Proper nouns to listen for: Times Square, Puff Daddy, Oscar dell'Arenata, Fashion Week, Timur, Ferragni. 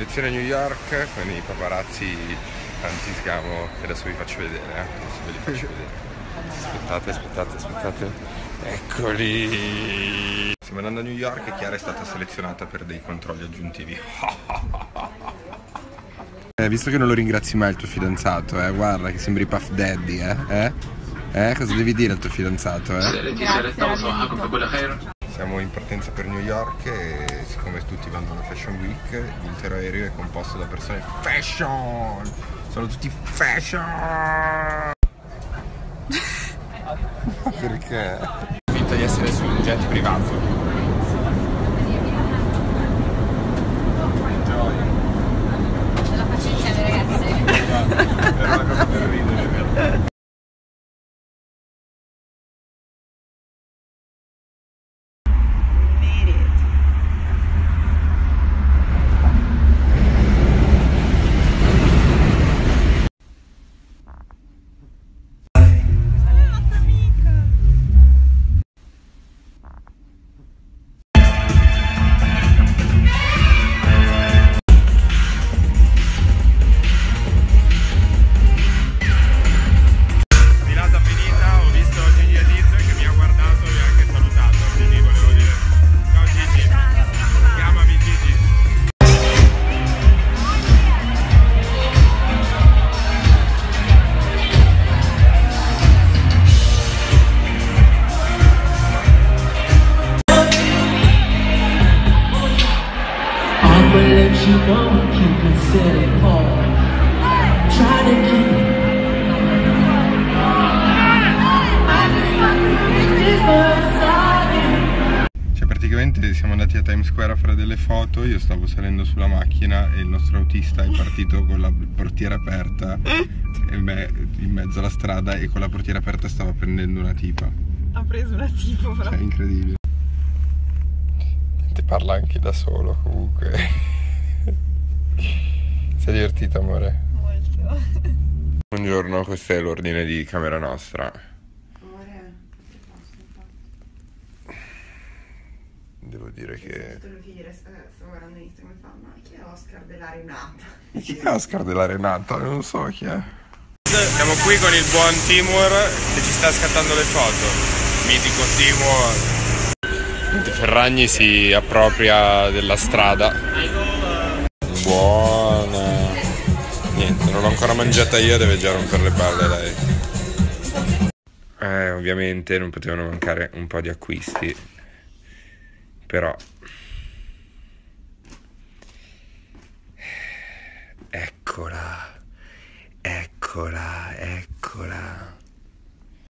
direzione New York con i paparazzi anti-sgamo che adesso vi faccio vedere, adesso ve li faccio vedere. Aspettate, eccoli! Stiamo andando a New York e Chiara è stata selezionata per dei controlli aggiuntivi. Visto che non lo ringrazi mai il tuo fidanzato, guarda che sembri Puff Daddy, cosa devi dire al tuo fidanzato, Siamo in partenza per New York e siccome tutti vanno alla Fashion Week, l'intero aereo è composto da persone fashion! Sono tutti fashion! Perché? Finta di essere su un jet privato. Ce la faccio insieme, ragazzi. Era una cosa per ridere. Cioè praticamente siamo andati a Times Square a fare delle foto, io stavo salendo sulla macchina e il nostro autista è partito con la portiera aperta in mezzo alla strada e con la portiera aperta stava prendendo una tipa. Ha preso una tipa però. Cioè è incredibile. Ti parla anche da solo comunque. Sei divertito, amore? Molto. Buongiorno, questo è l'ordine di camera nostra. Amore, devo dire che... Stavo guardando Instagram e fa, ma chi è Oscar dell'Arenata? Chi è Oscar dell'Arenata? Non so chi è. Siamo qui con il buon Timur che ci sta scattando le foto. Mitico Timur. Ferragni si appropria della strada. Buona. Niente, non l'ho ancora mangiata io, deve già rompere le palle lei. Ovviamente non potevano mancare un po' di acquisti. Però eccola. Eccola.